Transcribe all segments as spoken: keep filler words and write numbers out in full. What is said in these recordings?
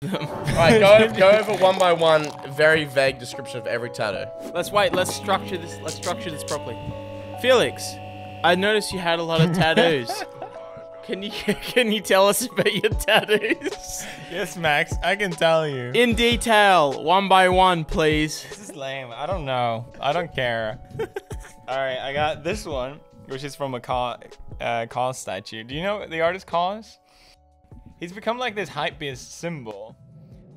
them. Alright, go, go over one by one, very vague description of every tattoo. Let's wait, let's structure this, let's structure this properly. Felix, I noticed you had a lot of tattoos. Can you can you tell us about your tattoos? Yes, Max, I can tell you. In detail, one by one, please. This is lame. I don't know. I don't care. All right, I got this one, which is from a Cause uh, statue. Do you know the artist Cause? He's become like this hypebeast symbol,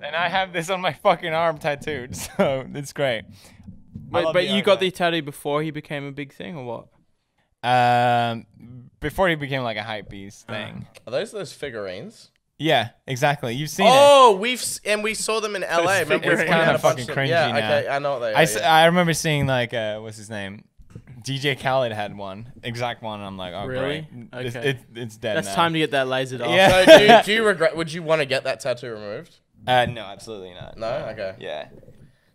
and I have this on my fucking arm tattooed, so it's great. Wait, but you got the tattoo before he became a big thing, or what? Um, before he became like a hypebeast thing. Are those those figurines? Yeah, exactly. You've seen oh, it. Oh, we've and we saw them in L A. Remember, it's kind of fucking cringy yeah, now. Okay, I know what they I are. Yeah. I remember seeing like uh, what's his name, D J Khaled had one exact one. And I'm like, oh really? Great. It's, okay. it, it's dead. That's now. Time to get that lasered off. Yeah. So do you, do you regret? Would you want to get that tattoo removed? Uh, no, absolutely not. No, no. Okay. Yeah.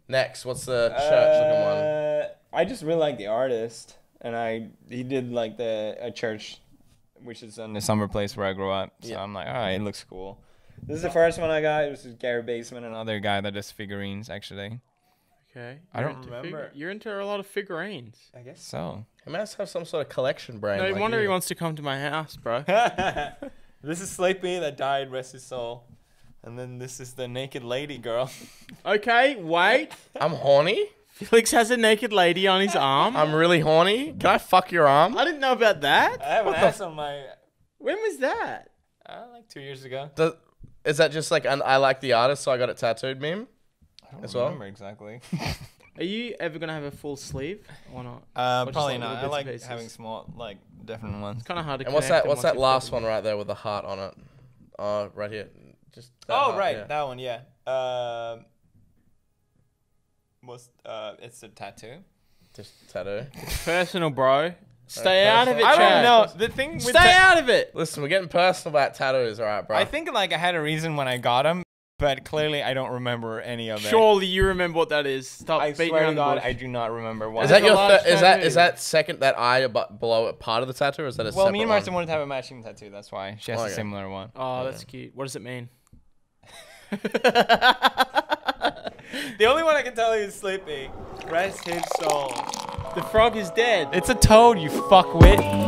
Next, what's the church uh, looking one? I just really like the artist. And I, he did like the a church, which is in the summer place where I grew up. So yeah. I'm like, all right, it looks cool. This is the first one I got. It was Gary Baseman, another guy that does figurines, actually. Okay. I don't remember. You're into a lot of figurines. I guess so. I must have some sort of collection brand. No like wonder you. He wants to come to my house, bro. This is Sleepy that died, rest his soul. And then this is the naked lady girl. Okay, wait. I'm horny. Felix has a naked lady on his arm. I'm really horny. Can I fuck your arm? I didn't know about that. I have an ass on my... When was that? Uh, like two years ago. Does, is that just like an I like the artist, so I got it tattooed meme? I don't as remember well? exactly. Are you ever going to have a full sleeve or not? Uh, or probably like not. I like having small, like, different ones. It's kind of hard to and what's that? What's that last one right there with the heart on it? Oh, right here. Just. Oh, heart, right. Yeah. That one, yeah. Uh, Most, uh, it's a tattoo. Just tattoo. Personal, bro. Stay out of it, Chad. I don't know. The thing. Stay out of it. Listen, we're getting personal about tattoos, all right, bro? I think like I had a reason when I got them, but clearly I don't remember any of it. Surely you remember what that is. Stop beating around the bush. I do not remember what. Is that your? Is that is that second that eye below it part of the tattoo, or is that a separate one? Well, me and Marston wanted to have a matching tattoo. That's why she has a similar one. Oh, that's cute. What does it mean? The only one I can tell you is Sleepy. Rest his soul. The frog is dead. It's a toad, you fuckwit.